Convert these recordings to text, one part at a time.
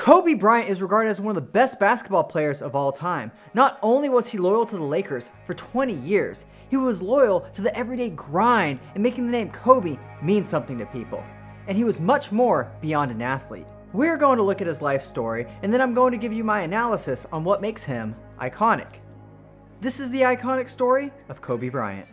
Kobe Bryant is regarded as one of the best basketball players of all time. Not only was he loyal to the Lakers for 20 years, he was loyal to the everyday grind and making the name Kobe mean something to people. And he was much more beyond an athlete. We're going to look at his life story, and then I'm going to give you my analysis on what makes him iconic. This is the iconic story of Kobe Bryant.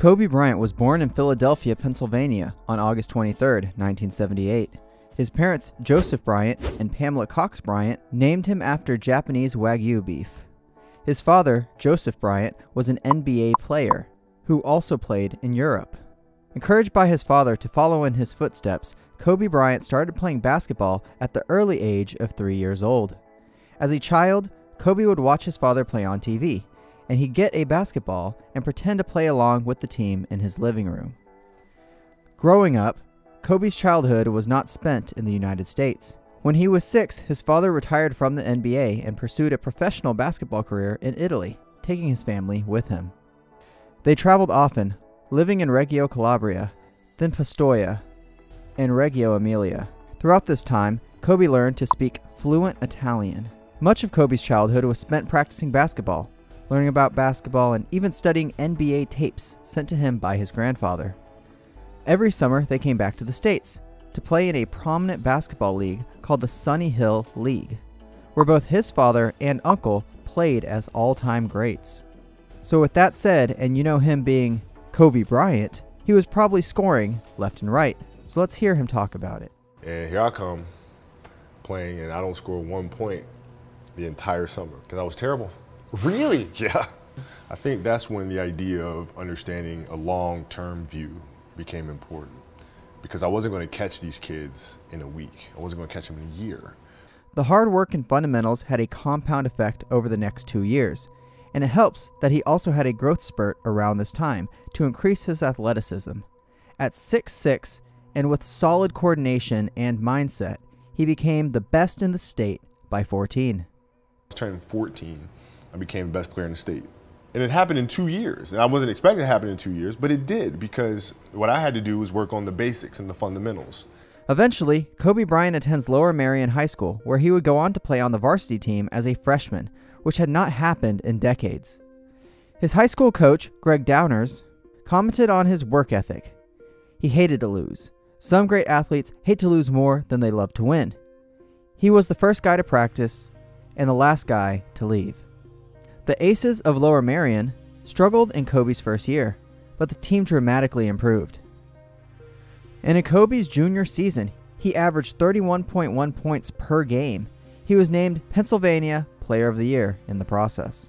Kobe Bryant was born in Philadelphia, Pennsylvania on August 23, 1978. His parents, Joseph Bryant and Pamela Cox Bryant, named him after Japanese Wagyu beef. His father, Joseph Bryant, was an NBA player who also played in Europe. Encouraged by his father to follow in his footsteps, Kobe Bryant started playing basketball at the early age of 3 years old. As a child, Kobe would watch his father play on TV, and he'd get a basketball and pretend to play along with the team in his living room. Growing up, Kobe's childhood was not spent in the United States. When he was 6, his father retired from the NBA and pursued a professional basketball career in Italy, taking his family with him. They traveled often, living in Reggio Calabria, then Pistoia, and Reggio Emilia. Throughout this time, Kobe learned to speak fluent Italian. Much of Kobe's childhood was spent practicing basketball, learning about basketball, and even studying NBA tapes sent to him by his grandfather. Every summer, they came back to the States to play in a prominent basketball league called the Sunny Hill League, where both his father and uncle played as all-time greats. So with that said, and you know him being Kobe Bryant, he was probably scoring left and right. So let's hear him talk about it. And here I come playing, and I don't score 1 point the entire summer because I was terrible. Really? Yeah. I think that's when the idea of understanding a long-term view became important, because I wasn't going to catch these kids in a week. I wasn't going to catch them in a year. The hard work and fundamentals had a compound effect over the next 2 years, and it helps that he also had a growth spurt around this time to increase his athleticism. At 6'6", and with solid coordination and mindset, he became the best in the state by 14. I was turning 14. I became the best player in the state. And it happened in 2 years. And I wasn't expecting it to happen in 2 years, but it did, because what I had to do was work on the basics and the fundamentals. Eventually, Kobe Bryant attends Lower Merion High School, where he would go on to play on the varsity team as a freshman, which had not happened in decades. His high school coach, Greg Downers, commented on his work ethic. He hated to lose. Some great athletes hate to lose more than they love to win. He was the first guy to practice and the last guy to leave. The Aces of Lower Merion struggled in Kobe's first year, but the team dramatically improved. And in Kobe's junior season, he averaged 31.1 points per game. He was named Pennsylvania Player of the Year in the process,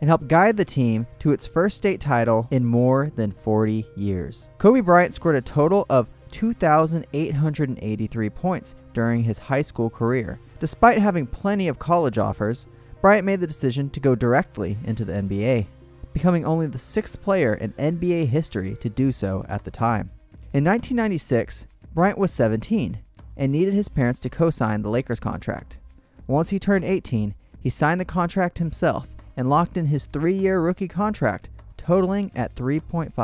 and helped guide the team to its first state title in more than 40 years. Kobe Bryant scored a total of 2,883 points during his high school career. Despite having plenty of college offers, Bryant made the decision to go directly into the NBA, becoming only the 6th player in NBA history to do so at the time. In 1996, Bryant was 17 and needed his parents to co-sign the Lakers contract. Once he turned 18, he signed the contract himself and locked in his 3-year rookie contract, totaling at $3.5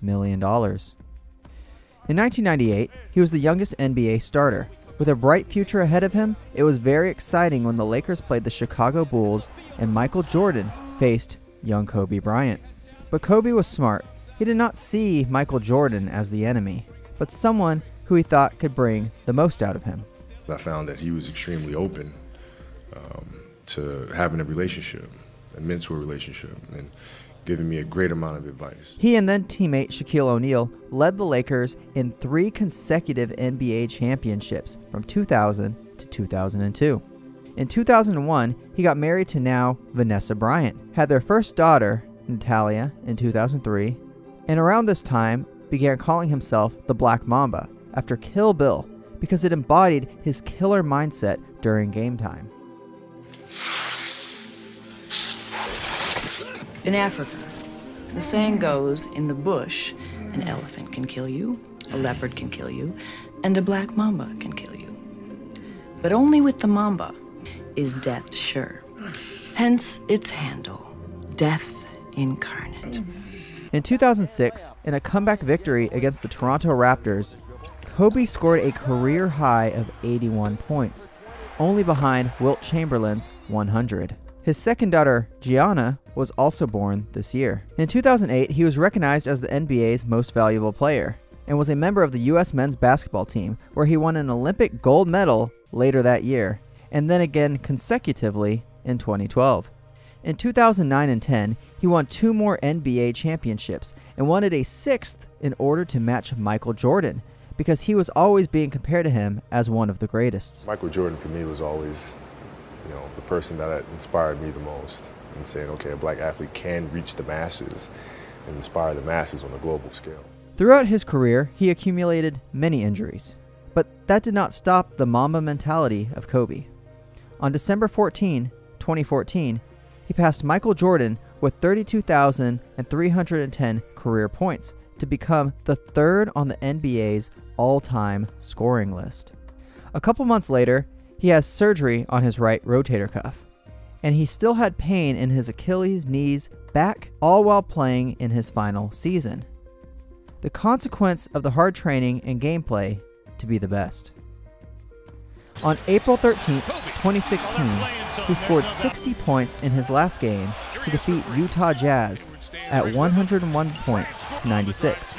million. In 1998, he was the youngest NBA starter. With a bright future ahead of him, it was very exciting when the Lakers played the Chicago Bulls and Michael Jordan faced young Kobe Bryant. But Kobe was smart. He did not see Michael Jordan as the enemy, but someone who he thought could bring the most out of him. I found that he was extremely open to having a relationship, a mentor relationship, and giving me a great amount of advice. He and then teammate Shaquille O'Neal led the Lakers in 3 consecutive NBA championships from 2000 to 2002. In 2001, he got married to now Vanessa Bryant, had their first daughter, Natalia, in 2003, and around this time began calling himself the Black Mamba after Kill Bill because it embodied his killer mindset during game time. In Africa, the saying goes, in the bush, an elephant can kill you, a leopard can kill you, and a black mamba can kill you. But only with the mamba is death sure. Hence its handle, Death Incarnate. In 2006, in a comeback victory against the Toronto Raptors, Kobe scored a career high of 81 points, only behind Wilt Chamberlain's 100. His second daughter, Gianna, was also born this year. In 2008, he was recognized as the NBA's most valuable player and was a member of the U.S. men's basketball team, where he won an Olympic gold medal later that year, and then again consecutively in 2012. In 2009 and 10, he won 2 more NBA championships and wanted a 6th in order to match Michael Jordan, because he was always being compared to him as one of the greatest. Michael Jordan, for me, was always, you know, the person that inspired me the most, and saying, okay, a black athlete can reach the masses and inspire the masses on a global scale. Throughout his career, he accumulated many injuries, but that did not stop the mamba mentality of Kobe. On December 14, 2014, he passed Michael Jordan with 32,310 career points to become the 3rd on the NBA's all-time scoring list. A couple months later, he has surgery on his right rotator cuff, and he still had pain in his Achilles, knees, back, all while playing in his final season. The consequence of the hard training and gameplay to be the best. On April 13, 2016, he scored 60 points in his last game to defeat Utah Jazz at 101 points to 96.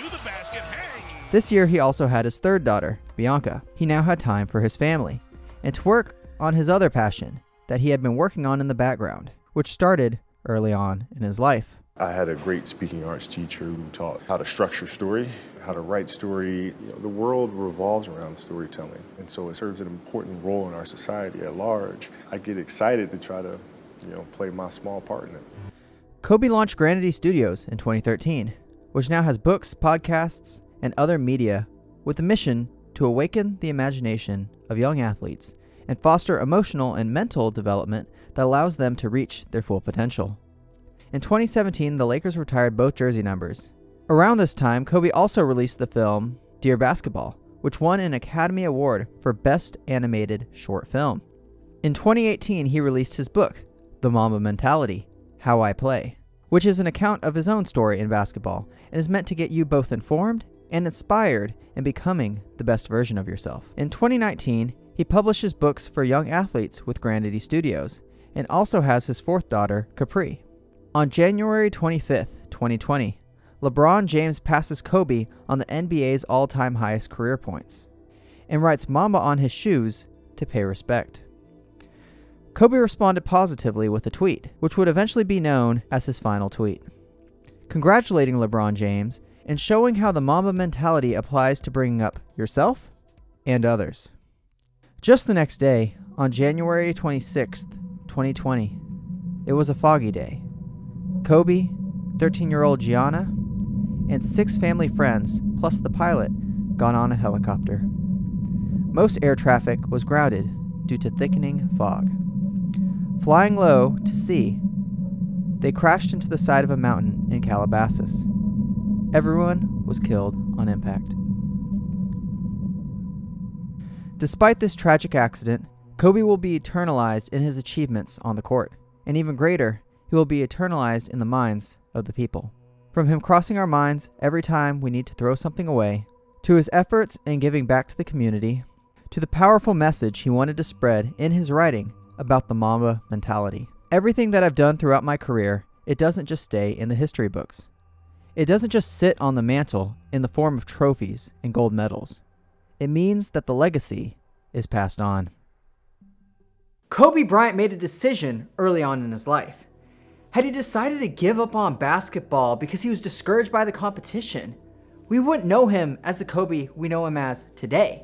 This year, he also had his 3rd daughter, Bianca. He now had time for his family and to work on his other passion that he had been working on in the background, which started early on in his life. I had a great speaking arts teacher who taught how to structure story, how to write story. You know, the world revolves around storytelling, and so it serves an important role in our society at large. I get excited to try to, you know, play my small part in it. Kobe launched Granity Studios in 2013, which now has books, podcasts, and other media with the mission to awaken the imagination of young athletes and foster emotional and mental development that allows them to reach their full potential. In 2017, the Lakers retired both jersey numbers. Around this time, Kobe also released the film Dear Basketball, which won an Academy Award for Best Animated Short Film. In 2018, he released his book, The Mamba Mentality, How I Play, which is an account of his own story in basketball and is meant to get you both informed and inspired in becoming the best version of yourself. In 2019, he publishes books for young athletes with Granity Studios and also has his 4th daughter, Capri. On January 25th, 2020, LeBron James passes Kobe on the NBA's all-time highest career points and writes Mamba on his shoes to pay respect. Kobe responded positively with a tweet, which would eventually be known as his final tweet, congratulating LeBron James and showing how the Mamba mentality applies to bringing up yourself and others. Just the next day, on January 26th, 2020, it was a foggy day. Kobe, 13-year-old Gianna, and 6 family friends, plus the pilot, got on a helicopter. Most air traffic was grounded due to thickening fog. Flying low to sea, they crashed into the side of a mountain in Calabasas. Everyone was killed on impact. Despite this tragic accident, Kobe will be eternalized in his achievements on the court, and even greater, he will be eternalized in the minds of the people. From him crossing our minds every time we need to throw something away, to his efforts in giving back to the community, to the powerful message he wanted to spread in his writing about the Mamba mentality. Everything that I've done throughout my career, it doesn't just stay in the history books. It doesn't just sit on the mantle in the form of trophies and gold medals. It means that the legacy is passed on. Kobe Bryant made a decision early on in his life. Had he decided to give up on basketball because he was discouraged by the competition, we wouldn't know him as the Kobe we know him as today.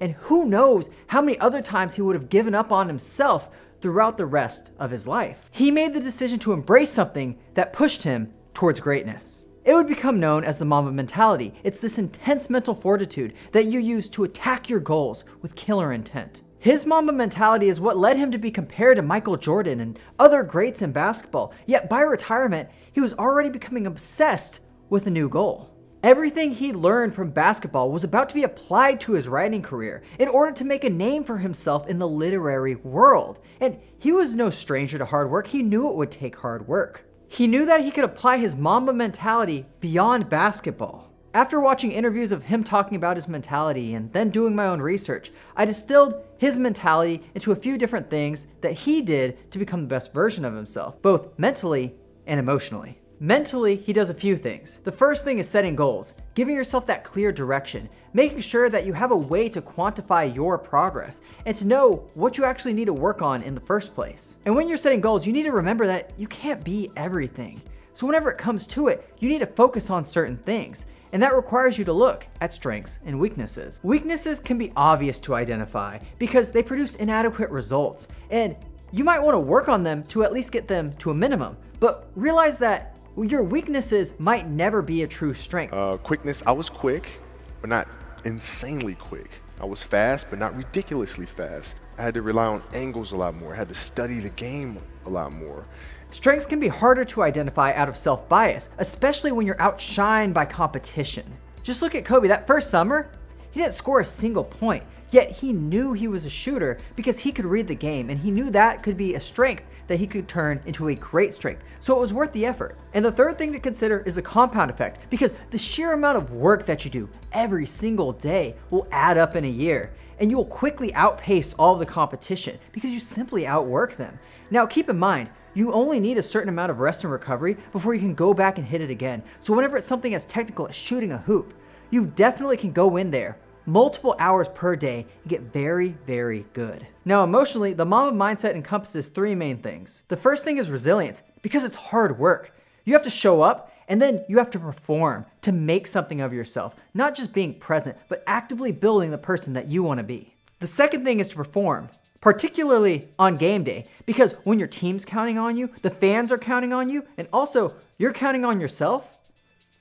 And who knows how many other times he would have given up on himself throughout the rest of his life. He made the decision to embrace something that pushed him towards greatness. It would become known as the mamba mentality. It's this intense mental fortitude that you use to attack your goals with killer intent. His mamba mentality is what led him to be compared to Michael Jordan and other greats in basketball, yet by retirement, he was already becoming obsessed with a new goal. Everything he learned from basketball was about to be applied to his writing career in order to make a name for himself in the literary world. And he was no stranger to hard work. He knew it would take hard work. He knew that he could apply his mamba mentality beyond basketball. After watching interviews of him talking about his mentality and then doing my own research, I distilled his mentality into a few different things that he did to become the best version of himself, both mentally and emotionally. Mentally, he does a few things. The first thing is setting goals, giving yourself that clear direction, making sure that you have a way to quantify your progress and to know what you actually need to work on in the first place. And when you're setting goals, you need to remember that you can't be everything. So whenever it comes to it, you need to focus on certain things. And that requires you to look at strengths and weaknesses. Weaknesses can be obvious to identify because they produce inadequate results, and you might want to work on them to at least get them to a minimum, but realize that your weaknesses might never be a true strength. Quickness, I was quick, but not insanely quick. I was fast, but not ridiculously fast. I had to rely on angles a lot more. I had to study the game a lot more. Strengths can be harder to identify out of self-bias, especially when you're outshined by competition. Just look at Kobe. That first summer, he didn't score a single point, yet he knew he was a shooter because he could read the game, and he knew that could be a strength that he could turn into a great strength. So it was worth the effort. And the third thing to consider is the compound effect, because the sheer amount of work that you do every single day will add up in a year, and you will quickly outpace all of the competition because you simply outwork them. Now keep in mind, you only need a certain amount of rest and recovery before you can go back and hit it again. So whenever it's something as technical as shooting a hoop, you definitely can go in there multiple hours per day and get very, very good. Now emotionally, the mamba mindset encompasses three main things. The first thing is resilience, because it's hard work. You have to show up and then you have to perform to make something of yourself, not just being present, but actively building the person that you want to be. The second thing is to perform, particularly on game day, because when your team's counting on you, the fans are counting on you, and also you're counting on yourself,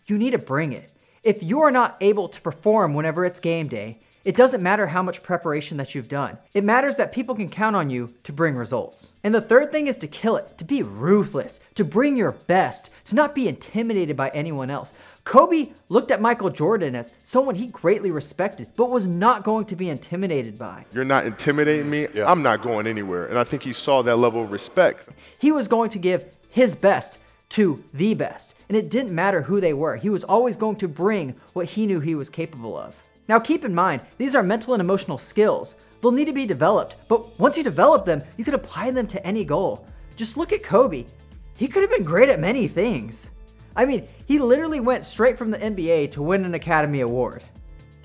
you need to bring it. If you are not able to perform whenever it's game day, it doesn't matter how much preparation that you've done. It matters that people can count on you to bring results. And the third thing is to kill it, to be ruthless, to bring your best, to not be intimidated by anyone else. Kobe looked at Michael Jordan as someone he greatly respected, but was not going to be intimidated by. You're not intimidating me, yeah. I'm not going anywhere. And I think he saw that level of respect. He was going to give his best to the best, and it didn't matter who they were. He was always going to bring what he knew he was capable of. Now keep in mind, these are mental and emotional skills. They'll need to be developed, but once you develop them, you can apply them to any goal. Just look at Kobe. He could have been great at many things. I mean, he literally went straight from the NBA to win an Academy Award.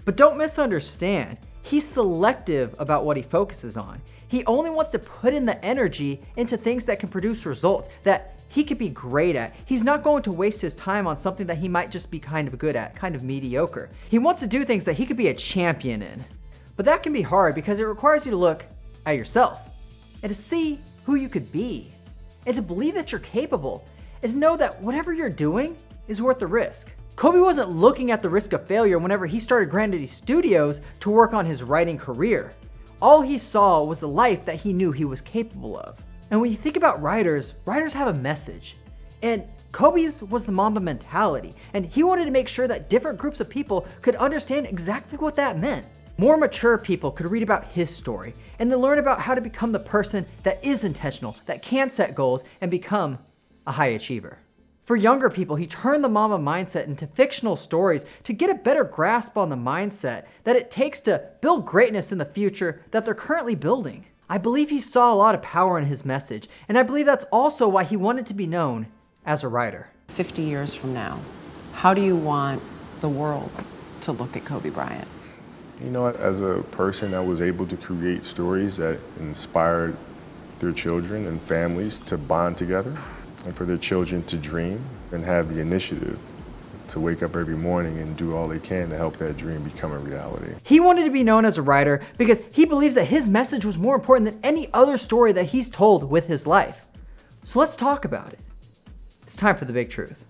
But don't misunderstand, he's selective about what he focuses on. He only wants to put in the energy into things that can produce results, that he could be great at. He's not going to waste his time on something that he might just be kind of good at, kind of mediocre. He wants to do things that he could be a champion in. But that can be hard because it requires you to look at yourself and to see who you could be and to believe that you're capable and to know that whatever you're doing is worth the risk. Kobe wasn't looking at the risk of failure whenever he started Granity Studios to work on his writing career. All he saw was the life that he knew he was capable of. And when you think about writers, writers have a message. And Kobe's was the mamba mentality, and he wanted to make sure that different groups of people could understand exactly what that meant. More mature people could read about his story and then learn about how to become the person that is intentional, that can set goals and become a high achiever. For younger people, he turned the mamba mindset into fictional stories to get a better grasp on the mindset that it takes to build greatness in the future that they're currently building. I believe he saw a lot of power in his message, and I believe that's also why he wanted to be known as a writer. 50 years from now, how do you want the world to look at Kobe Bryant? You know, as a person that was able to create stories that inspired their children and families to bond together, and for their children to dream and have the initiative to wake up every morning and do all they can to help that dream become a reality. He wanted to be known as a writer because he believes that his message was more important than any other story that he's told with his life. So let's talk about it. It's time for the big truth.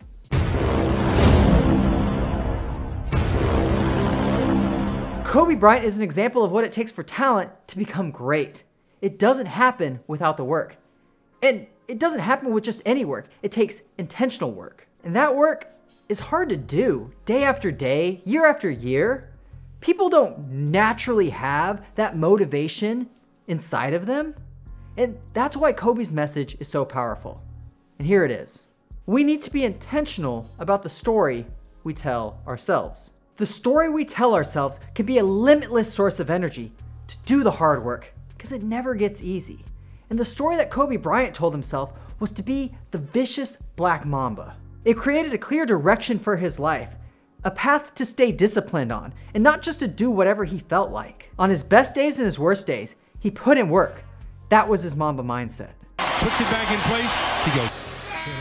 Kobe Bryant is an example of what it takes for talent to become great. It doesn't happen without the work. And it doesn't happen with just any work. It takes intentional work. And that work is hard to do day after day, year after year. People don't naturally have that motivation inside of them. And that's why Kobe's message is so powerful. And here it is. We need to be intentional about the story we tell ourselves. The story we tell ourselves can be a limitless source of energy to do the hard work because it never gets easy. And the story that Kobe Bryant told himself was to be the vicious black mamba. It created a clear direction for his life, a path to stay disciplined on, and not just to do whatever he felt like. On his best days and his worst days, he put in work. That was his Mamba mindset. Puts it back in place, he goes.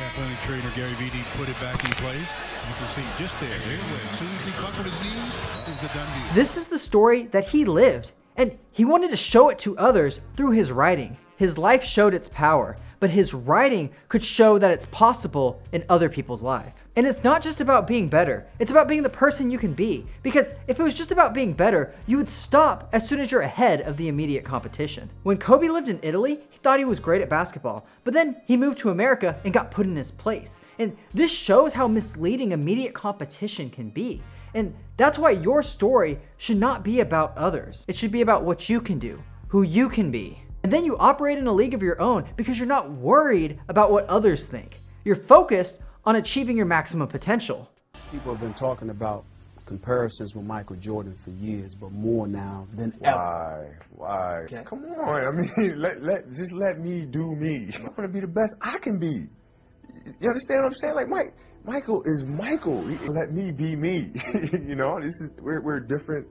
Athletic trainer Gary VD put it back in place. You can see just there, as soon as he buckled his knees, it was a done deal. This is the story that he lived, and he wanted to show it to others through his writing. His life showed its power, but his writing could show that it's possible in other people's life. And it's not just about being better, it's about being the person you can be. Because if it was just about being better, you would stop as soon as you're ahead of the immediate competition. When Kobe lived in Italy, he thought he was great at basketball, but then he moved to America and got put in his place. And this shows how misleading immediate competition can be. And that's why your story should not be about others. It should be about what you can do, who you can be. And then you operate in a league of your own because you're not worried about what others think. You're focused on achieving your maximum potential. People have been talking about comparisons with Michael Jordan for years, but more now than ever. Why? Okay. Come on. I mean, just let me do me. I want to be the best I can be. You understand what I'm saying? Like, Michael is Michael. Let me be me. You know, this is we're different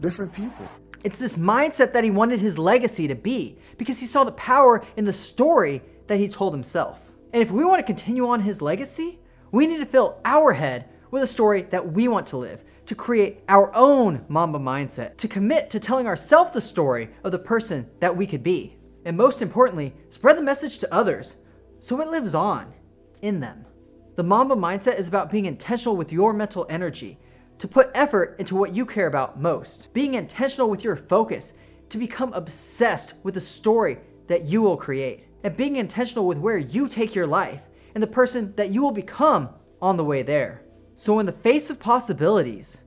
people. It's this mindset that he wanted his legacy to be because he saw the power in the story that he told himself. And if we want to continue on his legacy, we need to fill our head with a story that we want to live, to create our own Mamba mindset, to commit to telling ourselves the story of the person that we could be. And most importantly, spread the message to others so it lives on in them. The Mamba mindset is about being intentional with your mental energy, to put effort into what you care about most. Being intentional with your focus to become obsessed with the story that you will create. And being intentional with where you take your life and the person that you will become on the way there. So in the face of possibilities,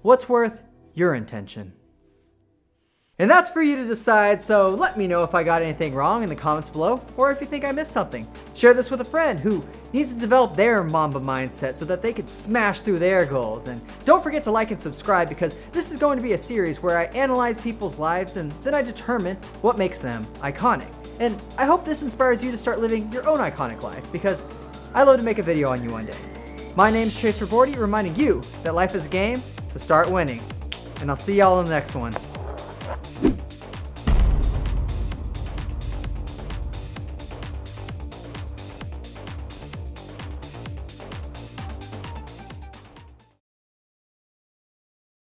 what's worth your intention? And that's for you to decide, so let me know if I got anything wrong in the comments below or if you think I missed something. Share this with a friend who needs to develop their Mamba mindset so that they can smash through their goals. And don't forget to like and subscribe because this is going to be a series where I analyze people's lives and then I determine what makes them iconic. And I hope this inspires you to start living your own iconic life because I love to make a video on you one day. My name's Chase Ribordy, reminding you that life is a game, so start winning. And I'll see y'all in the next one.